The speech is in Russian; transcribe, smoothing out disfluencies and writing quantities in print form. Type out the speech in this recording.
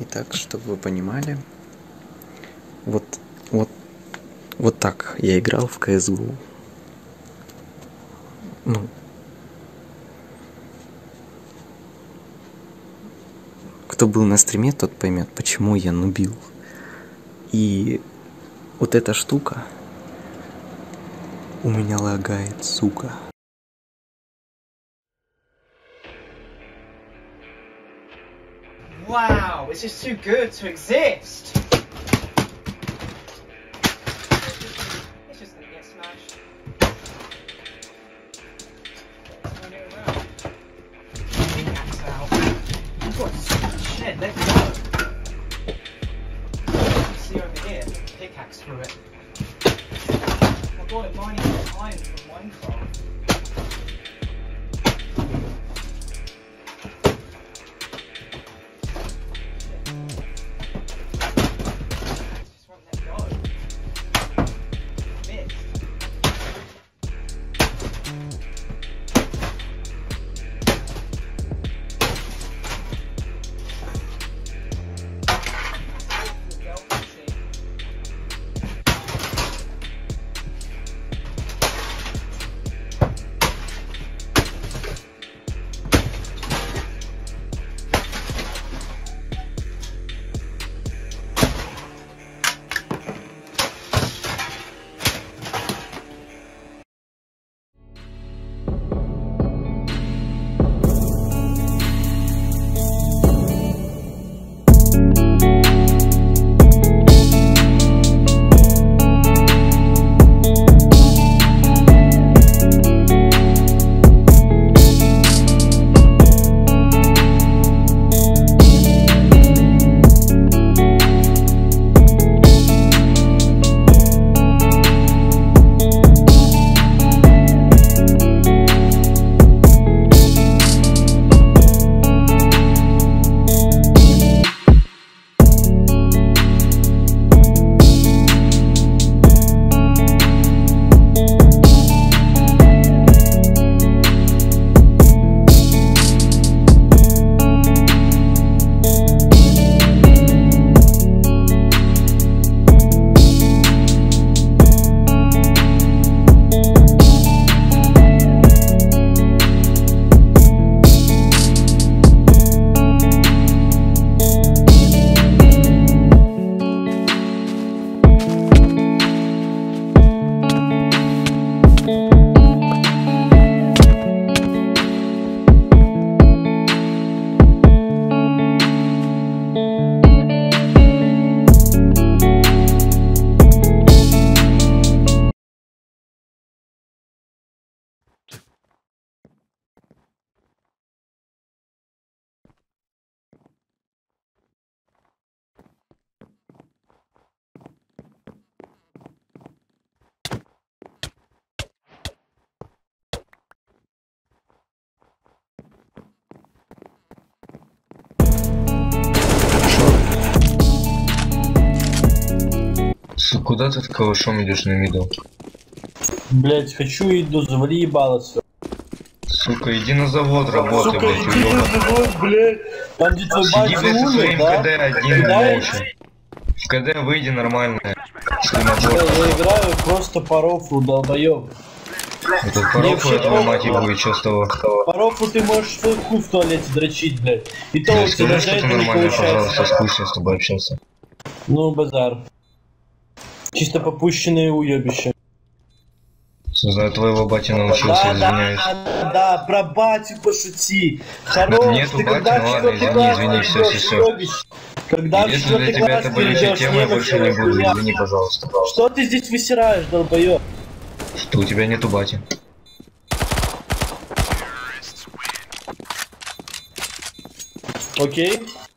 Итак, чтобы вы понимали, вот так я играл в CS:GO. Ну, кто был на стриме, тот поймет, почему я нубил. И вот эта штука у меня лагает, сука. Wow, this is too good to exist. It's just gonna get smashed. Turn it around. Pickaxe out. You've got so much shit, let go. You can see over here, pickaxe through it. I got it mining for iron from Minecraft. Куда ты с калашом идешь на миду? Блять, хочу иду, завали ебало все. Сука, иди на завод работай, сука, блядь, иди на завод, блядь. Там где твой батя умер, да? КД один, дальше. В КД выйди нормально. Я играю просто по рофлу, долбоёб. Это по рофлу я твою мать ебу, и чё с того? По рофлу ты можешь свой хуй в туалете дрочить, блядь. И то у тебя за это не получается. Пожалуйста, скучно с тобой общался. Ну, базар. Чисто попущенные уебища. За твоего батя научился, да, извиняюсь. Да, про батю пошути. Хорош, нету ты бати, когда ну ладно, извини, все. Когда в 4-й класс перейдешь, я больше не буду, извини, пожалуйста. Что ты здесь высираешь, долбоёб? Что у тебя нету бати. Окей.